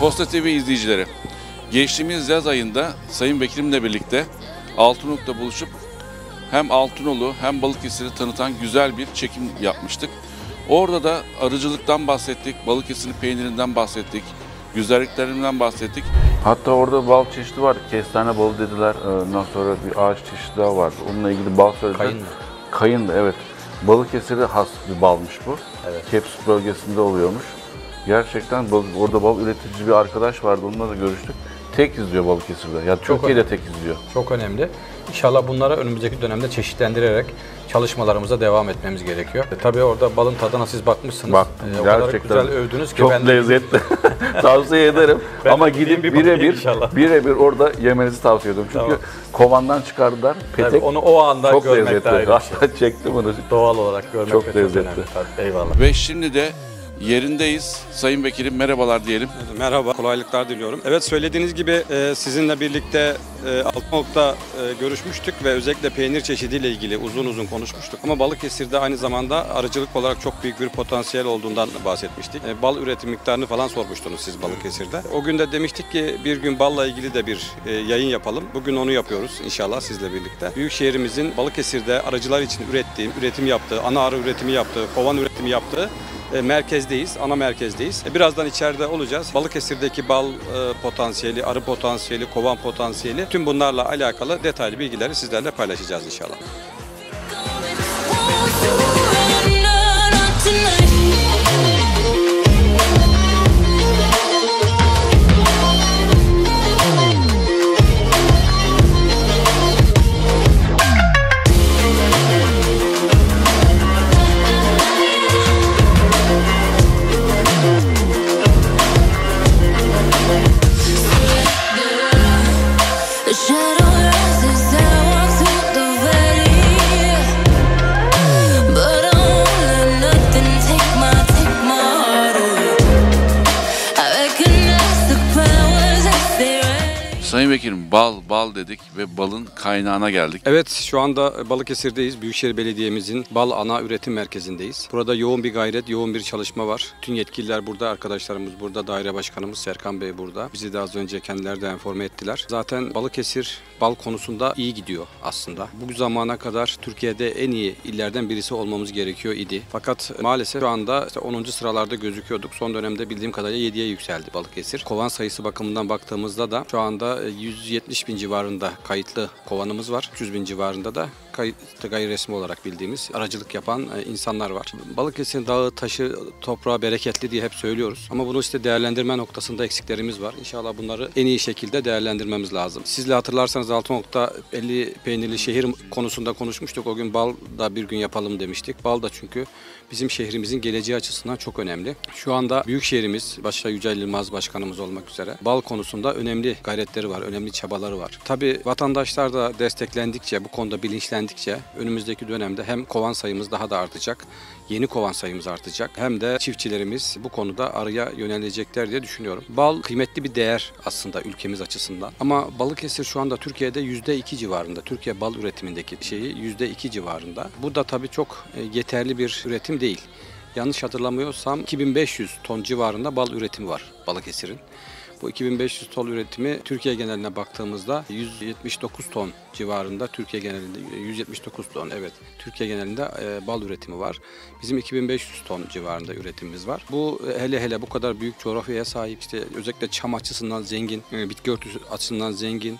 Posta TV izleyicileri, geçtiğimiz yaz ayında Sayın Bekir'imle birlikte Altınoluk'ta buluşup hem Altınoluk hem Balıkesir'i tanıtan güzel bir çekim yapmıştık. Orada da arıcılıktan bahsettik, Balıkesir'in peynirinden bahsettik, güzelliklerinden bahsettik. Hatta orada bal çeşidi var, kestane balı dediler. Ondan sonra bir ağaç çeşidi daha vardı. Onunla ilgili bal söylediler. Kayın da, evet. Balıkesir'e has bir balmış bu. Evet. Kepsuk bölgesinde oluyormuş. Gerçekten orada bal üretici bir arkadaş vardı, onunla da görüştük. Tek izliyor Balıkesir'de. Yani Türkiye'de tek izliyor. Çok önemli. İnşallah bunları önümüzdeki dönemde çeşitlendirerek çalışmalarımıza devam etmemiz gerekiyor. Tabii orada balın tadına siz bakmışsınız. O kadar güzel övdünüz ki çok ben lezzetli. Tavsiye ederim. Ama gidip birebir orada yemenizi tavsiye ediyorum. Çünkü kovandan çıkardılar. Petek. Tabii onu o anda çok görmek daha iyi. Şey. Çektim onu. Doğal olarak görmek çok lezzetli. Eyvallah. Ve şimdi de yerindeyiz. Sayın Bekir'im merhabalar diyelim. Merhaba, kolaylıklar diliyorum. Evet, söylediğiniz gibi sizinle birlikte Altınoluk'ta görüşmüştük ve özellikle peynir çeşidiyle ilgili uzun uzun konuşmuştuk. Ama Balıkesir'de aynı zamanda arıcılık olarak çok büyük bir potansiyel olduğundan bahsetmiştik. Bal üretim miktarını falan sormuştunuz siz Balıkesir'de. O gün de demiştik ki bir gün balla ilgili de bir yayın yapalım. Bugün onu yapıyoruz inşallah sizle birlikte. Büyük şehrimizin Balıkesir'de arıcılar için üretim yaptığı, ana arı üretimi yaptığı, kovan üretimi yaptığı merkezdeyiz, ana merkezdeyiz. Birazdan içeride olacağız. Balıkesir'deki bal potansiyeli, arı potansiyeli, kovan potansiyeli, tüm bunlarla alakalı detaylı bilgileri sizlerle paylaşacağız inşallah. Sayın Bekir'im, bal dedik ve balın kaynağına geldik. Evet, şu anda Balıkesir'deyiz. Büyükşehir Belediye'mizin Bal Ana Üretim Merkezi'ndeyiz. Burada yoğun bir gayret, yoğun bir çalışma var. Tüm yetkililer burada, arkadaşlarımız burada, daire başkanımız Serkan Bey burada. Bizi de az önce kendileri de enforme ettiler. Zaten Balıkesir bal konusunda iyi gidiyor aslında. Bu zamana kadar Türkiye'de en iyi illerden birisi olmamız gerekiyor idi. Fakat maalesef şu anda işte 10. sıralarda gözüküyorduk. Son dönemde bildiğim kadarıyla 7'ye yükseldi Balıkesir. Kovan sayısı bakımından baktığımızda da şu anda 170 bin civarında kayıtlı kovanımız var. 300 bin civarında da gayri resmi olarak bildiğimiz aracılık yapan insanlar var. Balıkesir'in dağı, taşı, toprağı bereketli diye hep söylüyoruz. Ama bunu işte değerlendirme noktasında eksiklerimiz var. İnşallah bunları en iyi şekilde değerlendirmemiz lazım. Siz de hatırlarsanız Altınoluk'ta 50 peynirli şehir konusunda konuşmuştuk. O gün bal da bir gün yapalım demiştik. Bal da çünkü bizim şehrimizin geleceği açısından çok önemli. Şu anda büyük şehrimiz, başta Yücel İlmaz başkanımız olmak üzere bal konusunda önemli gayretleri var, önemli çabaları var. Tabii vatandaşlar da desteklendikçe, bu konuda bilinçlendikçe önümüzdeki dönemde hem kovan sayımız daha da artacak, yeni kovan sayımız artacak, hem de çiftçilerimiz bu konuda arıya yönelecekler diye düşünüyorum. Bal kıymetli bir değer aslında ülkemiz açısından. Ama Balıkesir şu anda Türkiye'de %2 civarında, Türkiye bal üretimindeki şeyi %2 civarında. Bu da tabii çok yeterli bir üretim değil. Yanlış hatırlamıyorsam 2500 ton civarında bal üretimi var Balıkesir'in. Bu 2500 ton üretimi Türkiye geneline baktığımızda 179 ton civarında, Türkiye genelinde 179 ton, evet, Türkiye genelinde bal üretimi var. Bizim 2500 ton civarında üretimimiz var. Bu hele bu kadar büyük coğrafyaya sahip, işte özellikle çam açısından zengin, bitki örtüsü açısından zengin,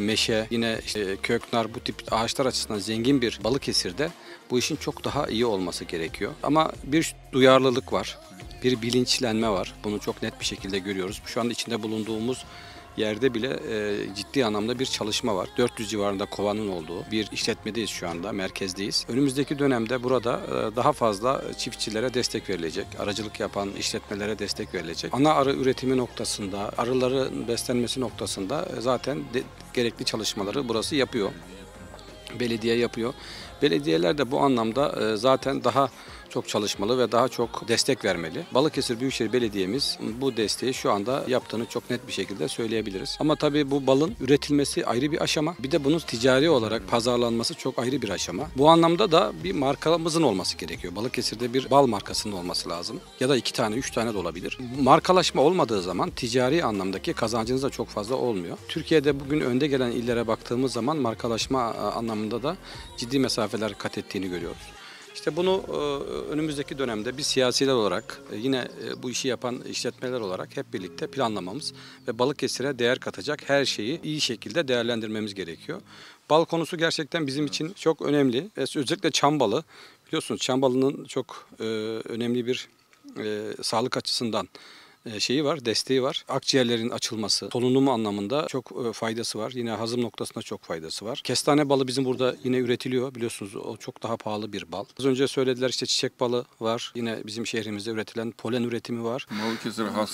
meşe, yine işte köknar, bu tip ağaçlar açısından zengin bir Balıkesir'de bu işin çok daha iyi olması gerekiyor. Ama bir duyarlılık var. Bir bilinçlenme var. Bunu çok net bir şekilde görüyoruz. Şu anda içinde bulunduğumuz yerde bile ciddi anlamda bir çalışma var. 400 civarında kovanın olduğu bir işletmedeyiz şu anda, merkezdeyiz. Önümüzdeki dönemde burada daha fazla çiftçilere destek verilecek, arıcılık yapan işletmelere destek verilecek. Ana arı üretimi noktasında, arıların beslenmesi noktasında zaten gerekli çalışmaları burası yapıyor. Belediye yapıyor. Belediyeler de bu anlamda zaten daha çok çalışmalı ve daha çok destek vermeli. Balıkesir Büyükşehir Belediye'miz bu desteği şu anda yaptığını çok net bir şekilde söyleyebiliriz. Ama tabii bu balın üretilmesi ayrı bir aşama. Bir de bunun ticari olarak pazarlanması çok ayrı bir aşama. Bu anlamda da bir markamızın olması gerekiyor. Balıkesir'de bir bal markasının olması lazım. Ya da 2 tane, 3 tane de olabilir. Markalaşma olmadığı zaman ticari anlamdaki kazancınız da çok fazla olmuyor. Türkiye'de bugün önde gelen illere baktığımız zaman markalaşma anlamında da ciddi mesafeler kat ettiğini görüyoruz. İşte bunu önümüzdeki dönemde biz siyasiler olarak yine bu işi yapan işletmeler olarak hep birlikte planlamamız ve Balıkesir'e değer katacak her şeyi iyi şekilde değerlendirmemiz gerekiyor. Bal konusu gerçekten bizim için çok önemli. Özellikle Çambalı, biliyorsunuz Çambalı'nın çok önemli bir sağlık açısından şeyi var, desteği var. Akciğerlerin açılması, solunumu anlamında çok faydası var. Yine hazım noktasında çok faydası var. Kestane balı bizim burada yine üretiliyor. Biliyorsunuz o çok daha pahalı bir bal. Az önce söylediler işte çiçek balı var. Yine bizim şehrimizde üretilen polen üretimi var. Balıkesir'e has.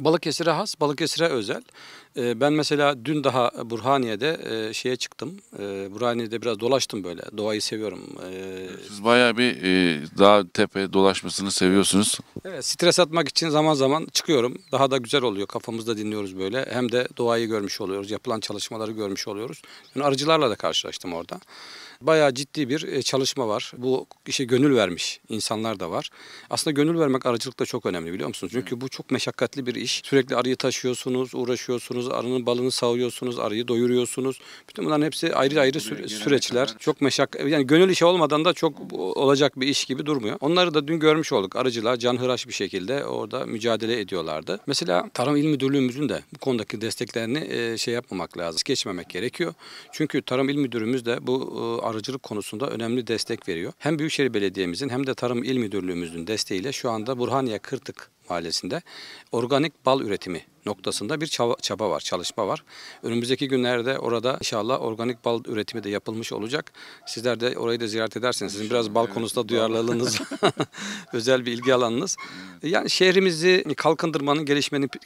Balıkesir'e has, Balıkesir'e özel. Ben mesela dün daha Burhaniye'de şeye çıktım. Burhaniye'de biraz dolaştım böyle. Doğayı seviyorum. Siz bayağı bir dağ tepe dolaşmasını seviyorsunuz. Evet, stres atmak için zaman zaman çıkıyorum. Daha da güzel oluyor. Kafamızda dinliyoruz böyle. Hem de doğayı görmüş oluyoruz. Yapılan çalışmaları görmüş oluyoruz. Yani arıcılarla da karşılaştım orada. Bayağı ciddi bir çalışma var. Bu işe gönül vermiş insanlar da var. Aslında gönül vermek arıcılıkta çok önemli, biliyor musunuz? Çünkü bu çok meşakkatli bir iş. Sürekli arıyı taşıyorsunuz, uğraşıyorsunuz, arının balını savuruyorsunuz, arıyı doyuruyorsunuz. Bütün bunların hepsi ayrı ayrı süreçler. Çok meşakkatli. Yani gönül işi olmadan da çok olacak bir iş gibi durmuyor. Onları da dün görmüş olduk. Arıcılar canhıraş bir şekilde orada mücadele ediyorlardı. Mesela Tarım İl Müdürlüğümüzün de bu konudaki desteklerini şey yapmamak lazım. Geçmemek gerekiyor. Çünkü Tarım İl Müdürümüz de bu arıcılık konusunda önemli destek veriyor. Hem Büyükşehir Belediye'mizin hem de Tarım İl Müdürlüğümüzün desteğiyle şu anda Burhaniye Kırtık Mahallesi'nde organik bal üretimi noktasında bir çaba var, çalışma var. Önümüzdeki günlerde orada inşallah organik bal üretimi de yapılmış olacak. Sizler de orayı da ziyaret ederseniz, sizin biraz bal konusunda duyarlılığınız, özel bir ilgi alanınız. Yani şehrimizi kalkındırmanın,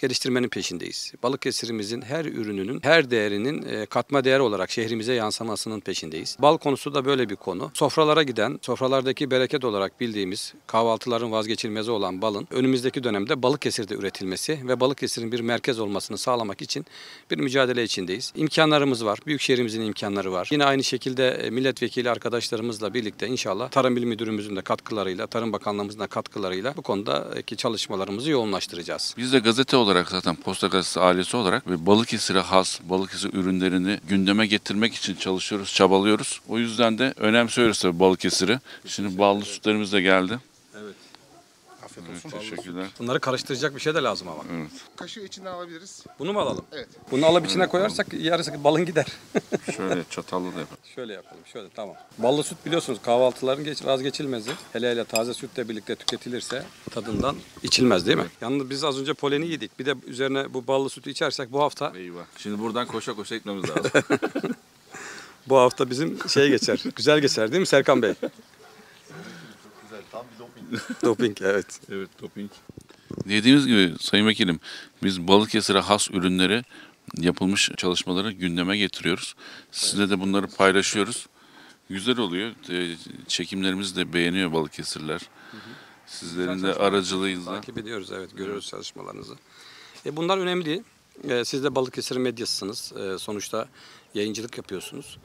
geliştirmenin peşindeyiz. Balıkesir'imizin her ürününün, her değerinin katma değer olarak şehrimize yansımasının peşindeyiz. Bal konusu da böyle bir konu. Sofralara giden, sofralardaki bereket olarak bildiğimiz kahvaltıların vazgeçilmezi olan balın önümüzdeki dönemde Balıkesir'de üretilmesi ve Balıkesir'in bir merkez olmasını sağlamak için bir mücadele içindeyiz. İmkanlarımız var. Büyükşehirimizin imkanları var. Yine aynı şekilde milletvekili arkadaşlarımızla birlikte inşallah Tarım İl Müdürümüzün de katkılarıyla, Tarım Bakanlığımızın da katkılarıyla bu konudaki çalışmalarımızı yoğunlaştıracağız. Biz de gazete olarak, zaten Posta Gazetesi ailesi olarak ve Balıkesir'e has, Balıkesir ürünlerini gündeme getirmek için çalışıyoruz, çabalıyoruz. O yüzden de önemsiyoruz tabii Balıkesir'i. Şimdi ballı sütlerimiz de geldi. Evet. Evet, teşekkürler. Bunları karıştıracak bir şey de lazım ama. Evet. Kaşığı içinden alabiliriz. Bunu mu alalım? Evet. Bunu alıp içine koyarsak yarısı balın gider. Şöyle çatallı da yapalım. Şöyle yapalım. Şöyle, tamam. Ballı süt biliyorsunuz kahvaltıların vazgeçilmezi. Hele taze sütle birlikte tüketilirse tadından içilmez, değil mi? Evet. Yalnız biz az önce poleni yedik. Bir de üzerine bu ballı sütü içersek bu hafta. Eyvah. Şimdi buradan koşa koşa gitmemiz lazım. Bu hafta bizim geçer. Güzel geçer, değil mi Serkan Bey? Tam bir doping. Doping, evet. Evet, doping. Dediğiniz gibi Sayın Vekilim, biz Balıkesir'e has ürünleri, yapılmış çalışmaları gündeme getiriyoruz. Sizinle de bunları paylaşıyoruz. Güzel oluyor. Çekimlerimizi de beğeniyor Balıkesirler. Sizlerin de aracılığıyla takip ediyoruz, evet. Görüyoruz çalışmalarınızı. Bunlar önemli. Siz de Balıkesir medyasısınız. Sonuçta yayıncılık yapıyorsunuz.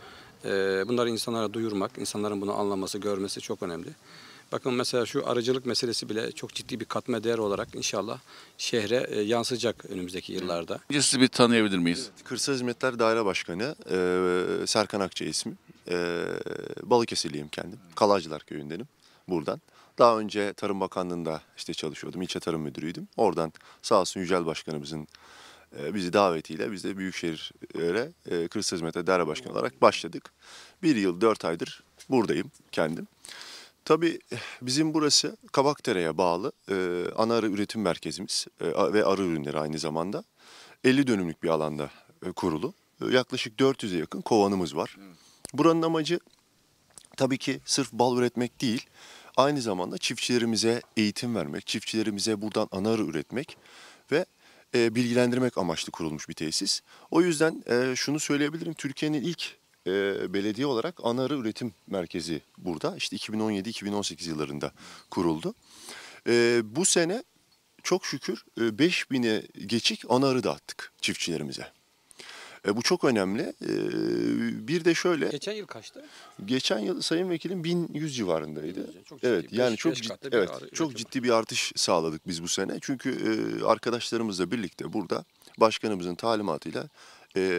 Bunları insanlara duyurmak, insanların bunu anlaması, görmesi çok önemli. Bakın mesela şu arıcılık meselesi bile çok ciddi bir katma değer olarak inşallah şehre yansıyacak önümüzdeki yıllarda. Önce sizi bir tanıyabilir miyiz? Evet, Kırsal Hizmetler Daire Başkanı Serkan Akça ismi. Balıkesirliyim kendim. Kalacılar Köyü'ndenim buradan. Daha önce Tarım Bakanlığı'nda işte çalışıyordum. İlçe Tarım Müdürüydüm. Oradan sağ olsun Yücel Başkanımızın bizi davetiyle biz de Büyükşehir'e Kırsal Hizmetler Daire Başkanı olarak başladık. 1 yıl 4 aydır buradayım kendim. Tabii bizim burası Kabakdere'ye bağlı ana arı üretim merkezimiz ve arı ürünleri aynı zamanda. 50 dönümlük bir alanda kurulu. Yaklaşık 400'e yakın kovanımız var. Buranın amacı tabii ki sırf bal üretmek değil, aynı zamanda çiftçilerimize eğitim vermek, çiftçilerimize buradan ana arı üretmek ve bilgilendirmek amaçlı kurulmuş bir tesis. O yüzden şunu söyleyebilirim, Türkiye'nin ilk belediye olarak ana arı üretim merkezi burada. İşte 2017-2018 yıllarında kuruldu. Bu sene çok şükür 5000'e geçik ana arı dağıttık çiftçilerimize. Bu çok önemli. Bir de şöyle. Geçen yıl kaçtı? Geçen yıl Sayın Vekilim 1100 civarındaydı. Evet, yani çok ciddi bir artış sağladık biz bu sene. Çünkü arkadaşlarımızla birlikte burada başkanımızın talimatıyla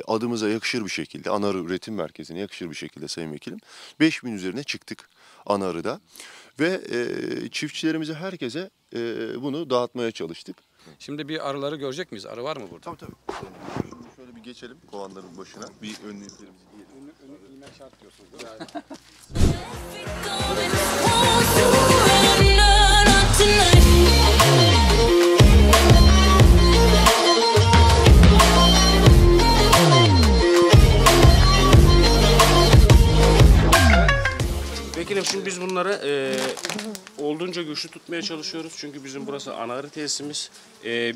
adımıza yakışır bir şekilde, ana arı üretim merkezine yakışır bir şekilde Sayın Vekilim 5000 üzerine çıktık ana arıda. Ve çiftçilerimize, herkese bunu dağıtmaya çalıştık. Şimdi bir arıları görecek miyiz? Arı var mı burada? Tabii tabii. Şöyle bir geçelim kovanların başına. Bir önlüklerimizi giyelim. Önlük giymen şart diyorsunuz değil mi? Vekilim, şimdi biz bunları olduğunca güçlü tutmaya çalışıyoruz. Çünkü bizim burası ana arı tesisimiz.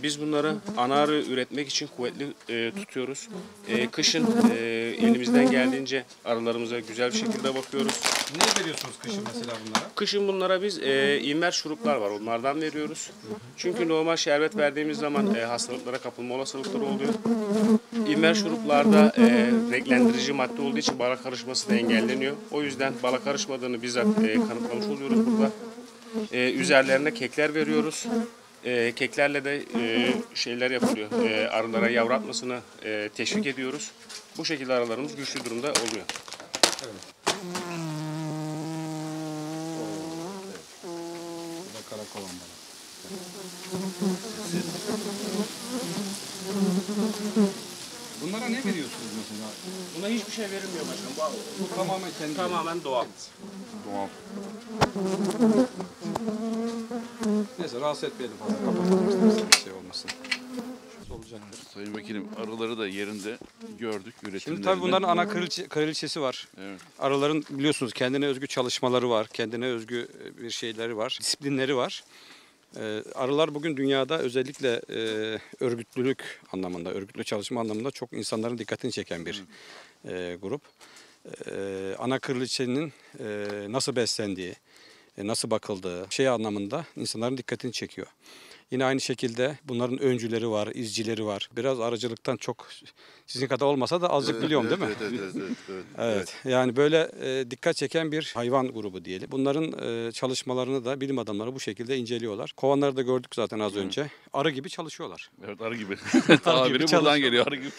Biz bunları ana arı üretmek için kuvvetli tutuyoruz. Kışın elimizden geldiğince arılarımıza güzel bir şekilde bakıyoruz. Ne veriyorsunuz kışın mesela bunlara? Kışın bunlara biz inver şuruplar var. Onlardan veriyoruz. Çünkü normal şerbet verdiğimiz zaman hastalıklara kapılma olasılıkları oluyor. İnver şuruplarda renklendirici madde olduğu için bala karışması da engelleniyor. O yüzden bala karışmadığını bizzat kanıtlamış oluyoruz burada. Üzerlerine kekler veriyoruz. Keklerle de şeyler yapılıyor. Arılara yavru atmasını teşvik ediyoruz. Bu şekilde arılarımız güçlü durumda oluyor. Evet. Bu da karakolan balığı. Bunlara ne veriyorsunuz mesela? Buna hiçbir şey verilmiyor başkanım. Bu tamamen kendi. Tamamen doğal. Doğal. Neyse, rahatsız etmeyelim fazla. Kapatalım, bir şey olmasın. Olacaktır. Sayın Vekilim, arıları da yerinde gördük, üretimlerinde. Şimdi tabii bunların ana kraliçesi var. Evet. Arıların biliyorsunuz kendine özgü çalışmaları var. Kendine özgü bir şeyleri var. Disiplinleri var. Arılar bugün dünyada özellikle örgütlülük anlamında, örgütlü çalışma anlamında çok insanların dikkatini çeken bir grup. Ana kraliçenin nasıl beslendiği, nasıl bakıldığı şey anlamında insanların dikkatini çekiyor. Yine aynı şekilde bunların öncüleri var, izcileri var. Biraz arıcılıktan çok sizin kadar olmasa da azıcık biliyorum, değil mi? Evet. Yani böyle dikkat çeken bir hayvan grubu diyelim. Bunların çalışmalarını da bilim adamları bu şekilde inceliyorlar. Kovanları da gördük zaten az önce. Arı gibi çalışıyorlar. Evet, arı gibi. Tabiri buradan geliyor, arı gibi.